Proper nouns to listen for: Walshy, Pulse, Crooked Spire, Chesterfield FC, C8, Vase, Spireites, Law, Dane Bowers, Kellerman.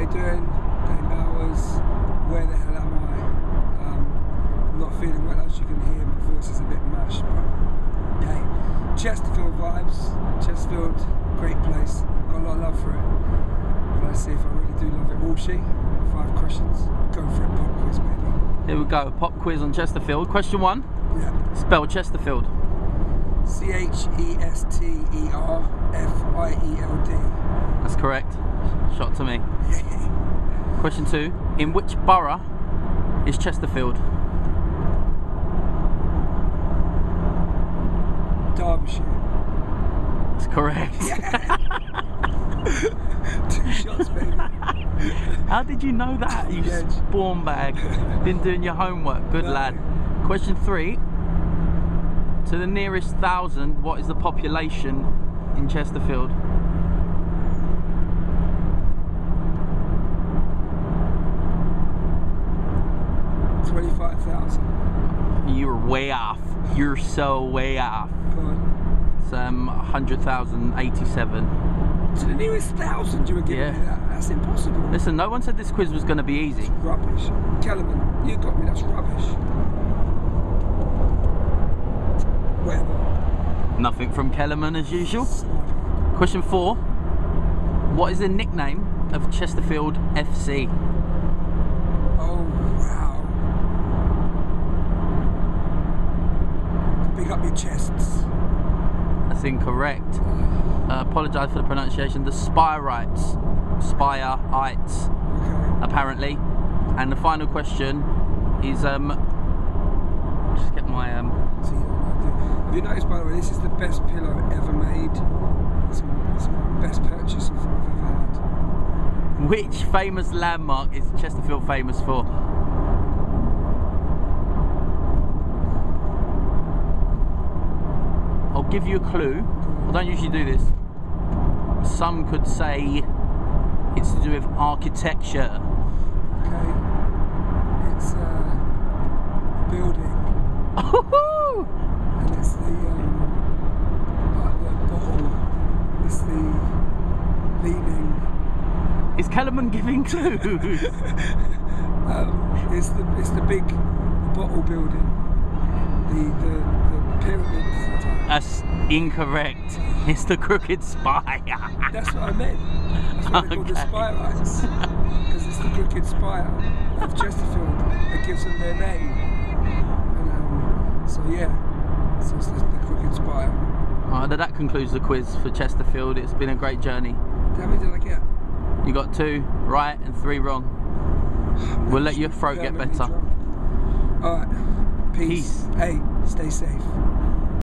How you doing? Dane Bowers. Where the hell am I? I'm not feeling well, as you can hear. My voice is a bit mashed, but hey, Chesterfield vibes. Chesterfield, great place. Got a lot of love for it. But let's see if I really do love it. Walshy, 5 questions. Go for it, pop quiz, baby. Here we go. Pop quiz on Chesterfield. Question 1. Yeah. Spell Chesterfield. C-H-E-S-T-E-R-F-I-E-L-D. That's correct. Shot to me. Question 2. In which borough is Chesterfield? Derbyshire. That's correct. Yeah. 2 shots, baby. How did you know that? You spawn bag. Been doing your homework. Good lad. Question 3. To the nearest 1,000, what is the population in Chesterfield? 25,000. You're way off. You're so way off. Go on. It's 100,087. To the nearest 1,000 you were giving me that? That's impossible. Listen, no one said this quiz was going to be easy. It's rubbish. Kellerman, you got me, that's rubbish. Whatever. Nothing from Kellerman as usual. Question 4. What is the nickname of Chesterfield FC? Oh wow. Big up your chests. That's incorrect. I apologise for the pronunciation. The Spireites. Spireites. Okay. Apparently. And the final question is just get my Have you noticed, by the way, this is the best pillow ever made? It's my best purchase so far I've ever had. Which famous landmark is Chesterfield famous for? I'll give you a clue. I don't usually do this. Some could say it's to do with architecture. Okay. It's a building. And it's the like the ball. It's the leaning. Is Kellerman giving clues? It's the big bottle building. The pyramids. That's incorrect. It's the Crooked Spire. That's what I meant. That's what they call the Spireites. Because it's the Crooked Spire of Chesterfield that gives them their name. And, so yeah. So it's the Crooked Spire. Alright, that concludes the quiz for Chesterfield. It's been a great journey. How many did I get? You got 2 right and 3 wrong. We'll let your throat get better. Alright, peace. Hey, stay safe.